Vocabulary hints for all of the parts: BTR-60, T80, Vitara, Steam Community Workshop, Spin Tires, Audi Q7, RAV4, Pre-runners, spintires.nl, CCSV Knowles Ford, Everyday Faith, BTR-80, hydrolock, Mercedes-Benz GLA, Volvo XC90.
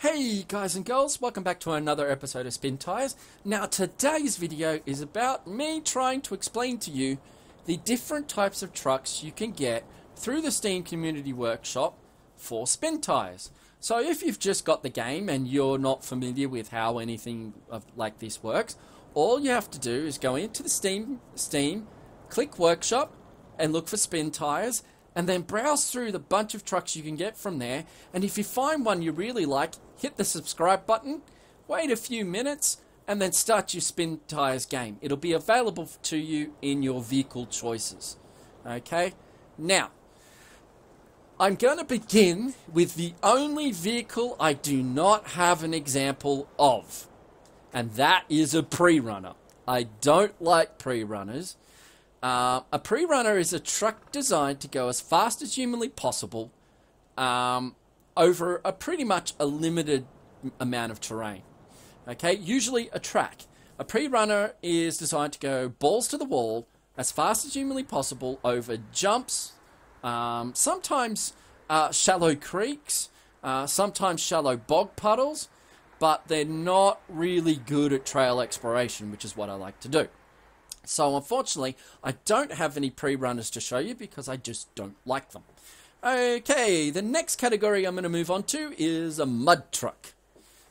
Hey guys and girls, welcome back to another episode of Spin Tires. Now today's video is about me trying to explain to you the different types of trucks you can get through the Steam Community Workshop for Spin Tires. So if you've just got the game and you're not familiar with how anything like this works, all you have to do is go into the Steam, click Workshop and look for Spin Tires, and then browse through the bunch of trucks you can get from there. And if you find one you really like, hit the subscribe button, wait a few minutes, and then start your Spin Tires game. It'll be available to you in your vehicle choices. Okay, now, I'm going to begin with the only vehicle I do not have an example of, and that is a pre-runner. I don't like pre-runners. A pre-runner is a truck designed to go as fast as humanly possible over pretty much a limited amount of terrain. Okay, usually a track. A pre-runner is designed to go balls to the wall as fast as humanly possible over jumps, sometimes shallow creeks, sometimes shallow bog puddles, but they're not really good at trail exploration, which is what I like to do. So unfortunately, I don't have any pre-runners to show you because I just don't like them. Okay, the next category I'm going to move on to is a mud truck.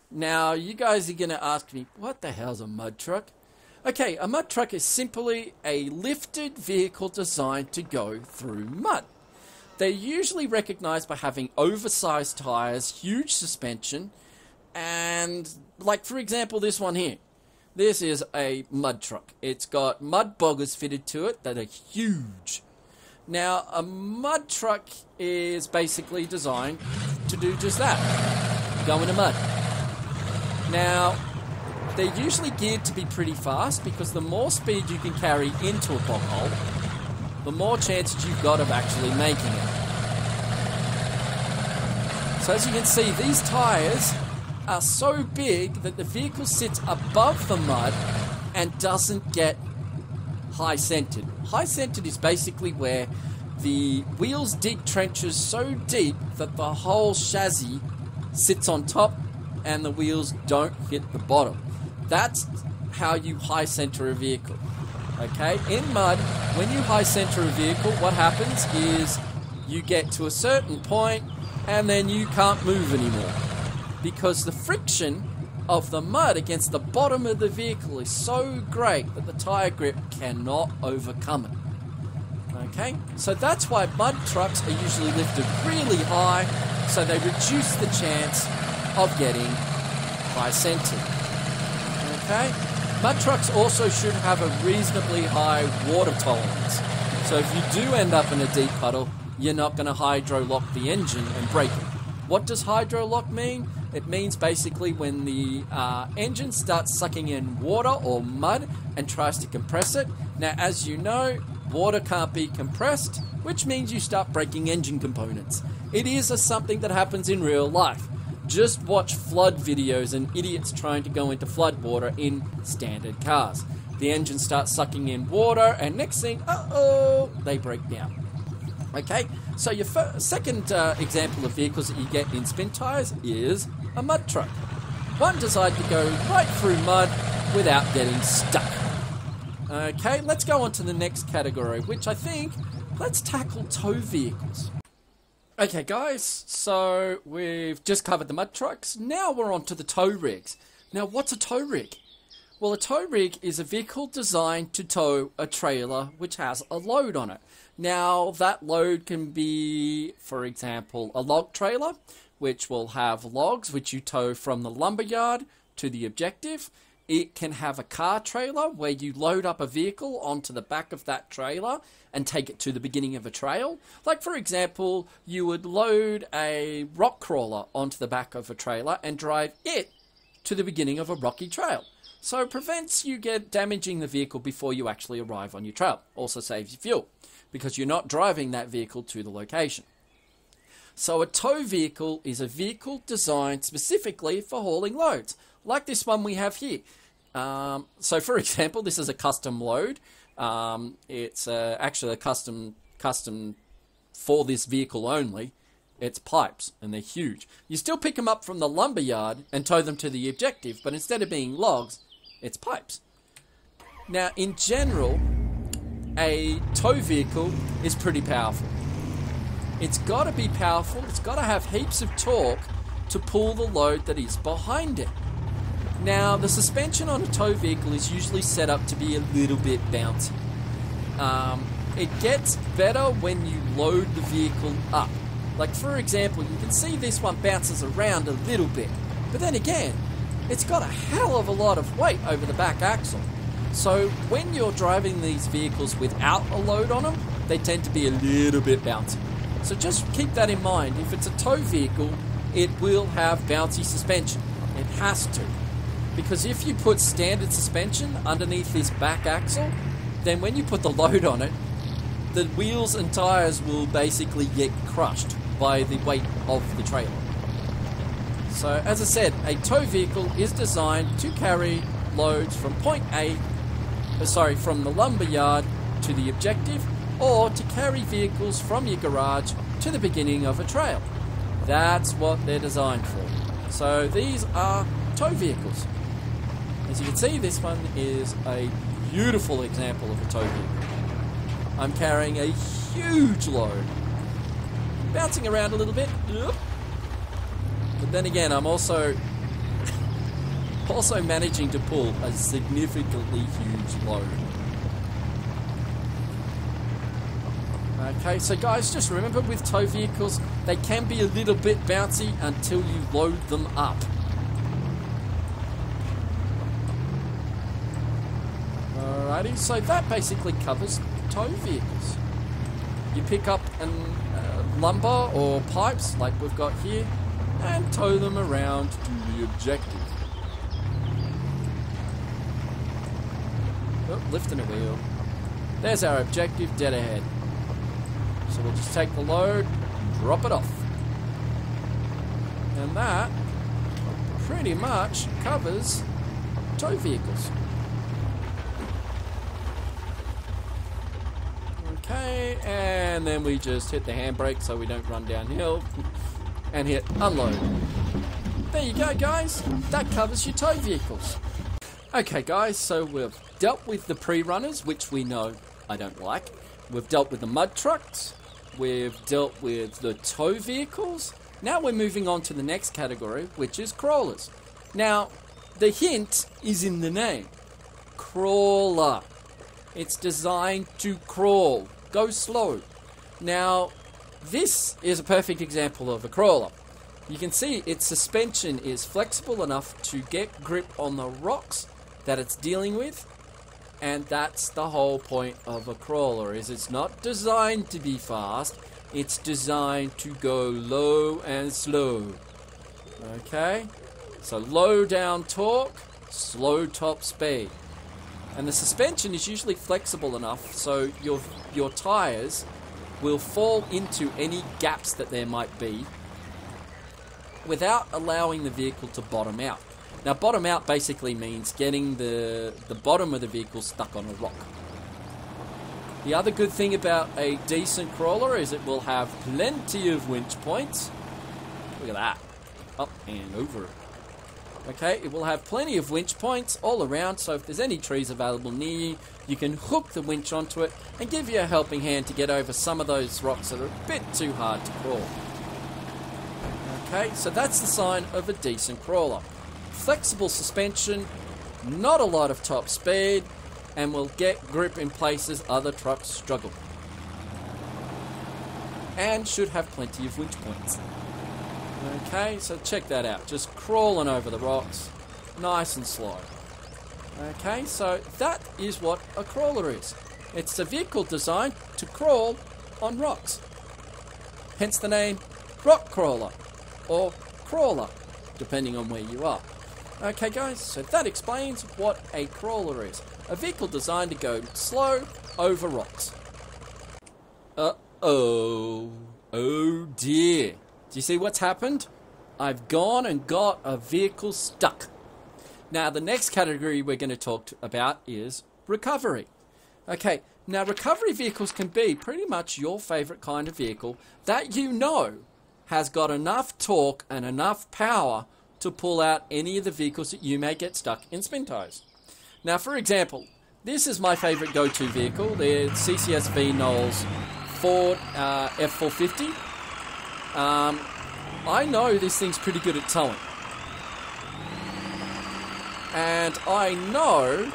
Now, you guys are going to ask me, what the hell's a mud truck? Okay, a mud truck is simply a lifted vehicle designed to go through mud. They're usually recognized by having oversized tires, huge suspension, and like for example this one here. This is a mud truck. It's got mud boggers fitted to it that are huge. Now, a mud truck is basically designed to do just that. Go into mud. Now, they're usually geared to be pretty fast because the more speed you can carry into a bog hole, the more chances you've got of actually making it. So as you can see, these tires are so big that the vehicle sits above the mud and doesn't get high centered. High centered is basically where the wheels dig trenches so deep that the whole chassis sits on top and the wheels don't hit the bottom. That's how you high center a vehicle. Okay, in mud, when you high center a vehicle, what happens is you get to a certain point and then you can't move anymore, because the friction of the mud against the bottom of the vehicle is so great that the tire grip cannot overcome it. Okay, so that's why mud trucks are usually lifted really high, so they reduce the chance of getting high centered. Okay, mud trucks also should have a reasonably high water tolerance, so if you do end up in a deep puddle, you're not going to hydrolock the engine and brake it. What does hydrolock mean? It means basically when the engine starts sucking in water or mud and tries to compress it. Now, as you know, water can't be compressed, which means you start breaking engine components. It is something that happens in real life. Just watch flood videos and idiots trying to go into flood water in standard cars. The engine starts sucking in water and next thing, uh-oh, they break down. Okay, so your second example of vehicles that you get in Spin Tires is a mud truck. One designed to go right through mud without getting stuck. Okay, let's go on to the next category, which I think, let's tackle tow vehicles. Okay guys, so we've just covered the mud trucks. Now we're on to the tow rigs. Now what's a tow rig? Well, a tow rig is a vehicle designed to tow a trailer which has a load on it. Now, that load can be, for example, a log trailer, which will have logs which you tow from the lumberyard to the objective. It can have a car trailer where you load up a vehicle onto the back of that trailer and take it to the beginning of a trail. Like, for example, you would load a rock crawler onto the back of a trailer and drive it to the beginning of a rocky trail. So it prevents you damaging the vehicle before you actually arrive on your trail. Also saves you fuel, because you're not driving that vehicle to the location. So a tow vehicle is a vehicle designed specifically for hauling loads, like this one we have here. So for example, this is a custom load. It's actually a custom for this vehicle only. It's pipes, and they're huge. You still pick them up from the lumber yard and tow them to the objective, but instead of being logs, it's pipes. Now, in general, a tow vehicle is pretty powerful. It's got to be powerful, it's got to have heaps of torque to pull the load that is behind it. Now, the suspension on a tow vehicle is usually set up to be a little bit bouncy. It gets better when you load the vehicle up. Like, for example, you can see this one bounces around a little bit, but then again, it's got a hell of a lot of weight over the back axle. So when you're driving these vehicles without a load on them, they tend to be a little bit bouncy. So just keep that in mind. If it's a tow vehicle, it will have bouncy suspension. It has to. Because if you put standard suspension underneath this back axle, then when you put the load on it, the wheels and tires will basically get crushed by the weight of the trailer. So as I said, a tow vehicle is designed to carry loads from from the lumber yard to the objective, or to carry vehicles from your garage to the beginning of a trail. That's what they're designed for. So these are tow vehicles. As you can see, this one is a beautiful example of a tow vehicle. I'm carrying a huge load, bouncing around a little bit, but then again, I'm also managing to pull a significantly huge load. Okay, so guys, just remember with tow vehicles, they can be a little bit bouncy until you load them up. Alrighty, so that basically covers tow vehicles. You pick up lumber or pipes like we've got here and tow them around to the objective. Oh, lifting a wheel. There's our objective dead ahead. So we'll just take the load and drop it off. And that pretty much covers tow vehicles. Okay, and then we just hit the handbrake so we don't run downhill and hit unload. There you go, guys. That covers your tow vehicles. Okay, guys, so we've dealt with the pre-runners, which we know I don't like. We've dealt with the mud trucks. We've dealt with the tow vehicles. Now we're moving on to the next category, which is crawlers. Now, the hint is in the name. Crawler. It's designed to crawl. Go slow. Now, this is a perfect example of a crawler. You can see its suspension is flexible enough to get grip on the rocks that it's dealing with. And that's the whole point of a crawler, is it's not designed to be fast, it's designed to go low and slow. Okay, so low down torque, slow top speed. And the suspension is usually flexible enough so your tires will fall into any gaps that there might be without allowing the vehicle to bottom out. Now, bottom out basically means getting the bottom of the vehicle stuck on a rock. The other good thing about a decent crawler is it will have plenty of winch points. Look at that. Up and over. Okay, it will have plenty of winch points all around, so if there's any trees available near you, you can hook the winch onto it and give you a helping hand to get over some of those rocks that are a bit too hard to crawl. Okay, so that's the sign of a decent crawler. Flexible suspension, not a lot of top speed, and will get grip in places other trucks struggle. And should have plenty of winch points. Okay, so check that out. Just crawling over the rocks, nice and slow. Okay, so that is what a crawler is. It's a vehicle designed to crawl on rocks. Hence the name rock crawler, or crawler, depending on where you are. Okay guys, so that explains what a crawler is. A vehicle designed to go slow over rocks. Uh-oh. Oh dear. Do you see what's happened? I've gone and got a vehicle stuck. Now the next category we're going to talk about is recovery. Okay, now recovery vehicles can be pretty much your favourite kind of vehicle that you know has got enough torque and enough power to pull out any of the vehicles that you may get stuck in spin tires. Now, for example, this is my favorite go-to vehicle, the CCSV Knowles Ford F450. I know this thing's pretty good at towing. And I know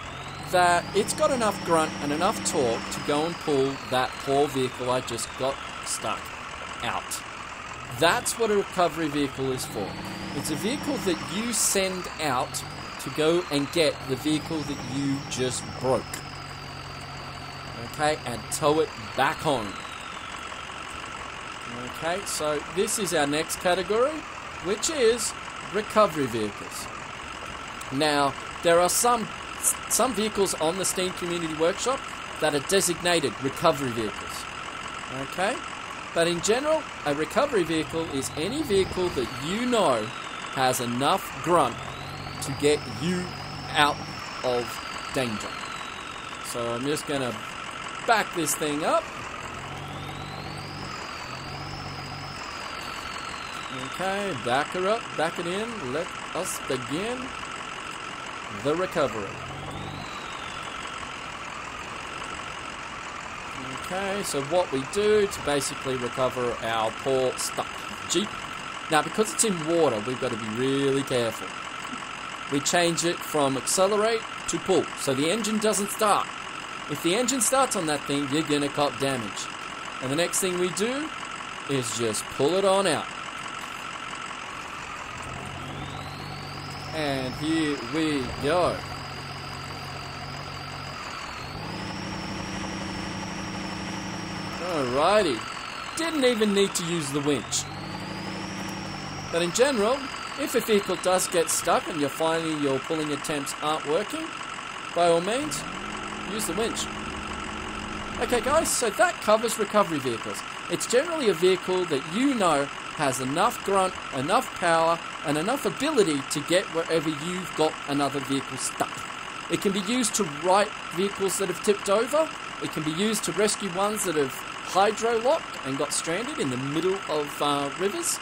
that it's got enough grunt and enough torque to go and pull that poor vehicle I just got stuck out. That's what a recovery vehicle is for. It's a vehicle that you send out to go and get the vehicle that you just broke. Okay, and tow it back home. Okay, so this is our next category, which is recovery vehicles. Now, there are some vehicles on the Steam Community Workshop that are designated recovery vehicles. Okay? But in general, a recovery vehicle is any vehicle that you know has enough grunt to get you out of danger. So I'm just going to back this thing up. Okay, back her up, back it in. Let us begin the recovery. Okay, so what we do to basically recover our poor stuck Jeep. Now, because it's in water, we've got to be really careful. We change it from accelerate to pull, so the engine doesn't start. If the engine starts on that thing, you're going to cop damage. And the next thing we do is just pull it on out. And here we go. Alrighty. Didn't even need to use the winch. But in general, if a vehicle does get stuck and you're finding your pulling attempts aren't working, by all means, use the winch. Okay guys, so that covers recovery vehicles. It's generally a vehicle that you know has enough grunt, enough power, and enough ability to get wherever you've got another vehicle stuck. It can be used to right vehicles that have tipped over. It can be used to rescue ones that have hydrolocked and got stranded in the middle of rivers.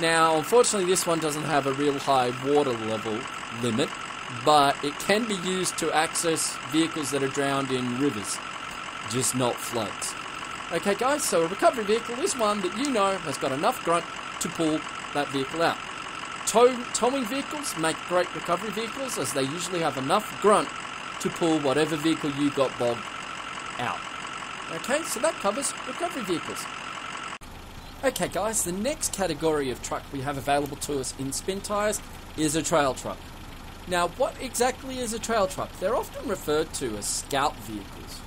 Now, unfortunately, this one doesn't have a real high water level limit, but it can be used to access vehicles that are drowned in rivers, just not floods. Okay, guys, so a recovery vehicle is one that you know has got enough grunt to pull that vehicle out. Towing vehicles make great recovery vehicles, as they usually have enough grunt to pull whatever vehicle you got bogged out. Okay, so that covers recovery vehicles. Okay guys, the next category of truck we have available to us in Spin Tires is a trail truck. Now, what exactly is a trail truck? They're often referred to as scout vehicles.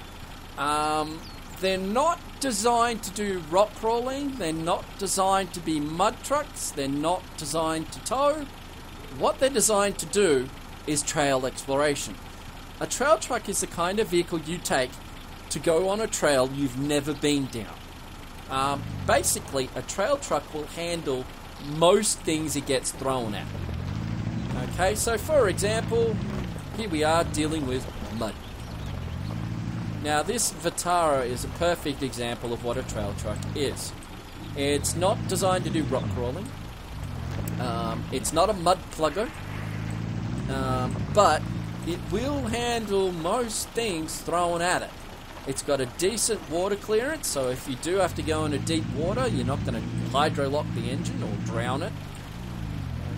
They're not designed to do rock crawling, they're not designed to be mud trucks, they're not designed to tow. What they're designed to do is trail exploration. A trail truck is the kind of vehicle you take to go on a trail you've never been down. Basically, a trail truck will handle most things it gets thrown at. Okay, so for example, here we are dealing with mud. Now, this Vitara is a perfect example of what a trail truck is. It's not designed to do rock crawling. It's not a mud plugger. But it will handle most things thrown at it. It's got a decent water clearance, so if you do have to go into deep water, you're not going to hydrolock the engine or drown it.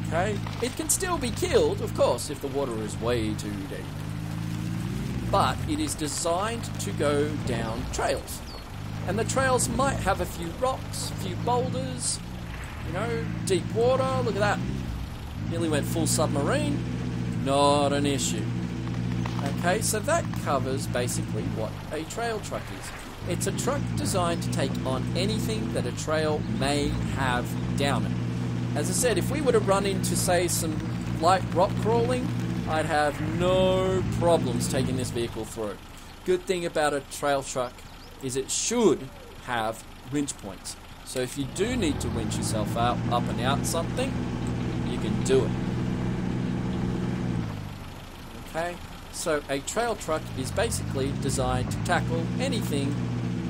Okay, it can still be killed, of course, if the water is way too deep. But it is designed to go down trails. And the trails might have a few rocks, a few boulders, you know, deep water. Look at that. Nearly went full submarine. Not an issue. Okay, so that covers basically what a trail truck is. It's a truck designed to take on anything that a trail may have down it. As I said, if we were to run into, say, some light rock crawling, I'd have no problems taking this vehicle through. Good thing about a trail truck is it should have winch points. So if you do need to winch yourself out, up and out something, you can do it. Okay? So a trail truck is basically designed to tackle anything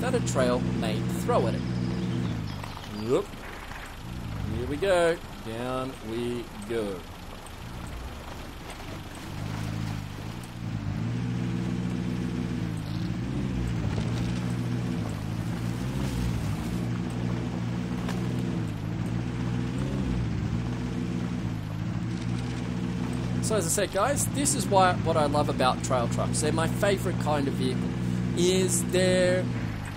that a trail may throw at it. Whoop. Here we go. Down we go. So as I said, guys, this is what I love about trail trucks. They're my favorite kind of vehicle. Is they're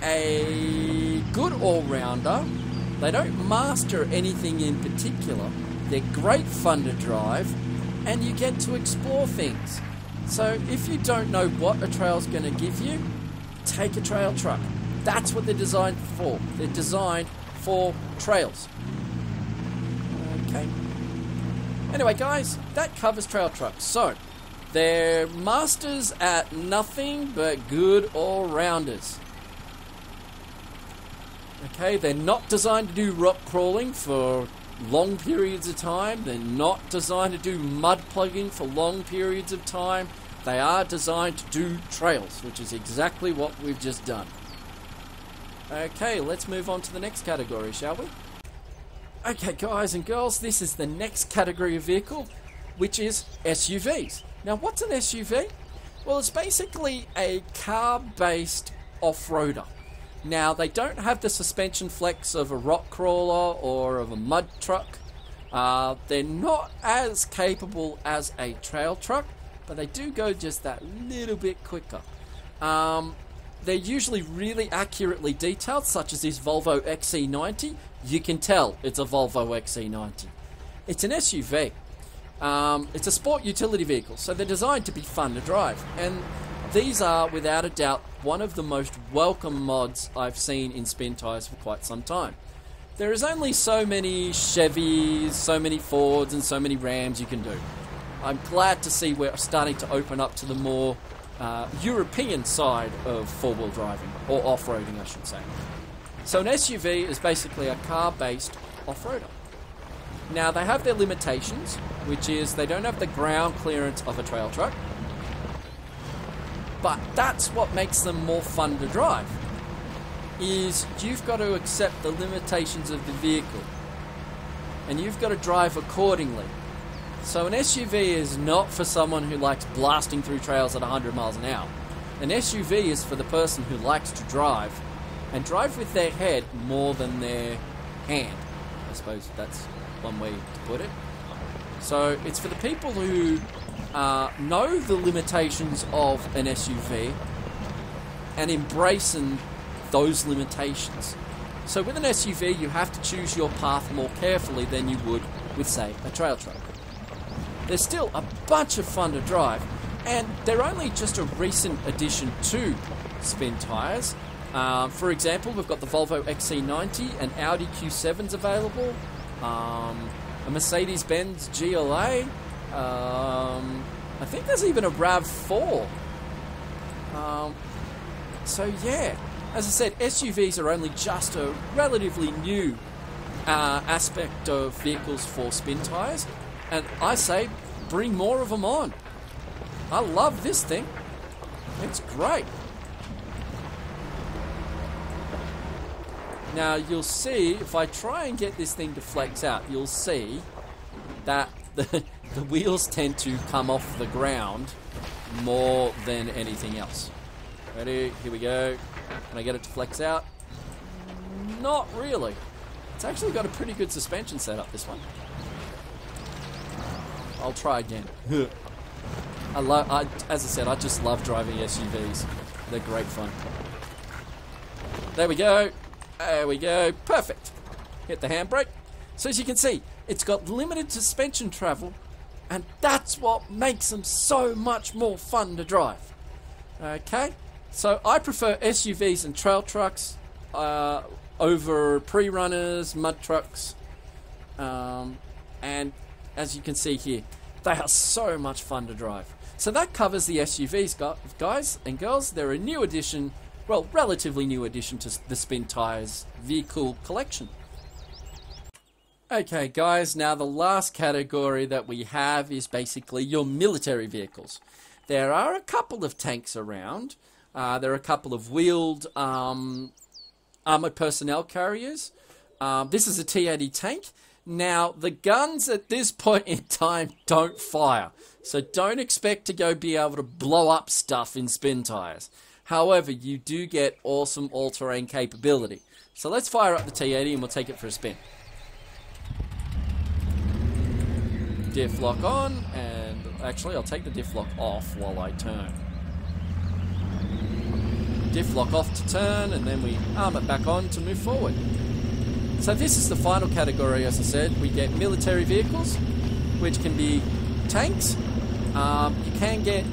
a good all-rounder. They don't master anything in particular. They're great fun to drive, and you get to explore things. So if you don't know what a trail's going to give you, take a trail truck. That's what they're designed for. They're designed for trails. Okay. Anyway, guys, that covers trail trucks. So, they're masters at nothing but good all-rounders. Okay, they're not designed to do rock crawling for long periods of time. They're not designed to do mud plugging for long periods of time. They are designed to do trails, which is exactly what we've just done. Okay, let's move on to the next category, shall we? Okay, guys and girls, this is the next category of vehicle, which is SUVs. Now, what's an SUV? Well, it's basically a car-based off-roader. Now, they don't have the suspension flex of a rock crawler or of a mud truck. They're not as capable as a trail truck, but they do go just that little bit quicker. They're usually really accurately detailed, such as this Volvo XC90. You can tell it's a Volvo XC90. It's an SUV. It's a sport utility vehicle, so they're designed to be fun to drive. And these are, without a doubt, one of the most welcome mods I've seen in Spin Tires for quite some time. There is only so many Chevys, so many Fords, and so many Rams you can do. I'm glad to see we're starting to open up to the more European side of four-wheel driving, or off-roading I should say. So an SUV is basically a car-based off-roader. Now they have their limitations, which is they don't have the ground clearance of a trail truck, but that's what makes them more fun to drive, is you've got to accept the limitations of the vehicle, and you've got to drive accordingly. So an SUV is not for someone who likes blasting through trails at 100 miles an hour. An SUV is for the person who likes to drive, and drive with their head more than their hand. I suppose that's one way to put it. So it's for the people who know the limitations of an SUV and embracing those limitations. So with an SUV, you have to choose your path more carefully than you would with, say, a trail truck. They're still a bunch of fun to drive, and they're only just a recent addition to Spin Tires. For example, we've got the Volvo XC90 and Audi Q7s available, a Mercedes-Benz GLA, I think there's even a RAV4. So yeah, as I said, SUVs are only just a relatively new aspect of vehicles for Spin Tires. And I say, bring more of them on. I love this thing. It's great. Now, you'll see, if I try and get this thing to flex out, you'll see that the wheels tend to come off the ground more than anything else. Ready? Here we go. Can I get it to flex out? Not really. It's actually got a pretty good suspension setup, this one. I'll try again. As I said, I just love driving SUVs. They're great fun. There we go. There we go. Perfect. Hit the handbrake. So as you can see, it's got limited suspension travel, and that's what makes them so much more fun to drive. Okay? So I prefer SUVs and trail trucks over pre-runners, mud trucks, and as you can see here, they are so much fun to drive. So that covers the SUVs, guys and girls. They're a new addition, well, relatively new addition to the Spin Tires vehicle collection. Okay, guys, now the last category that we have is basically your military vehicles. There are a couple of tanks around. There are a couple of wheeled armoured personnel carriers. This is a T80 tank. Now, the guns at this point in time don't fire, so don't expect to go be able to blow up stuff in Spin Tires. However, you do get awesome all-terrain capability. So let's fire up the T80 and we'll take it for a spin. Diff lock on, and actually I'll take the diff lock off while I turn. Diff lock off to turn, and then we arm it back on to move forward. So this is the final category, as I said. We get military vehicles, which can be tanks. You can get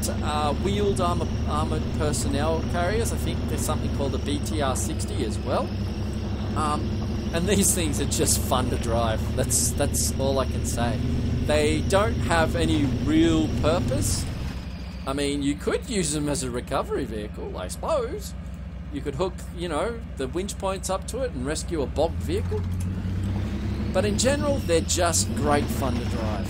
wheeled armoured personnel carriers. I think there's something called the BTR-60 as well. And these things are just fun to drive. That's all I can say. They don't have any real purpose. I mean, you could use them as a recovery vehicle, I suppose. You could hook, you know, the winch points up to it and rescue a bogged vehicle. But in general, they're just great fun to drive.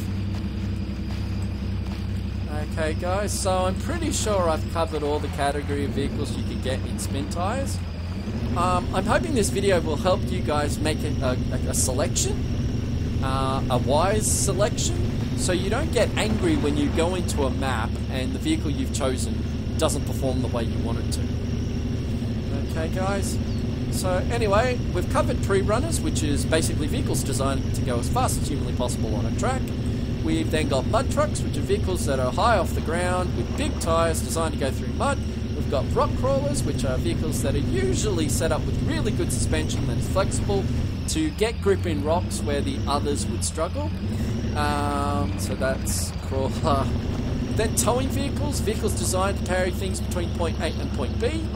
Okay, guys, so I'm pretty sure I've covered all the category of vehicles you can get in Spin Tires. I'm hoping this video will help you guys make a selection, a wise selection, so you don't get angry when you go into a map and the vehicle you've chosen doesn't perform the way you want it to. Okay, guys, so anyway, we've covered pre-runners, which is basically vehicles designed to go as fast as humanly possible on a track. We've then got mud trucks, which are vehicles that are high off the ground with big tyres designed to go through mud. We've got rock crawlers, which are vehicles that are usually set up with really good suspension that is flexible to get grip in rocks where the others would struggle. So that's crawler. Then towing vehicles, vehicles designed to carry things between point A and point B.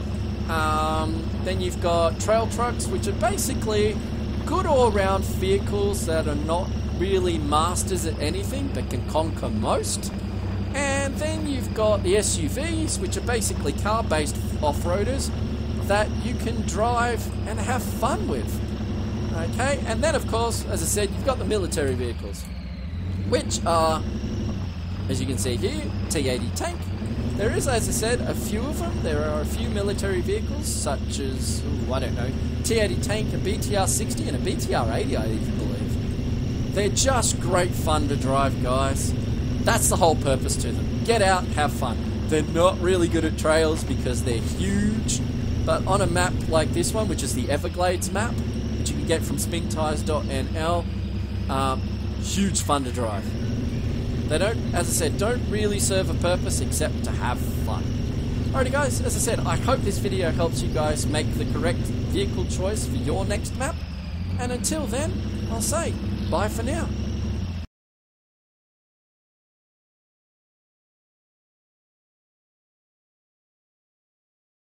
Then you've got trail trucks, which are basically good all-round vehicles that are not really masters at anything but can conquer most. And then you've got the SUVs, which are basically car-based off-roaders that you can drive and have fun with. Okay, and then of course, as I said, you've got the military vehicles, which are, as you can see here, T80 tank. There is, as I said, a few of them. There are a few military vehicles, such as, ooh, I don't know, T80 tank, a BTR-60, and a BTR-80, I even believe. They're just great fun to drive, guys. That's the whole purpose to them. Get out, have fun. They're not really good at trails because they're huge, but on a map like this one, which is the Everglades map, which you can get from spintires.nl, huge fun to drive. They don't, as I said, don't really serve a purpose except to have fun. Alrighty guys, as I said, I hope this video helps you guys make the correct vehicle choice for your next map. And until then, I'll say bye for now.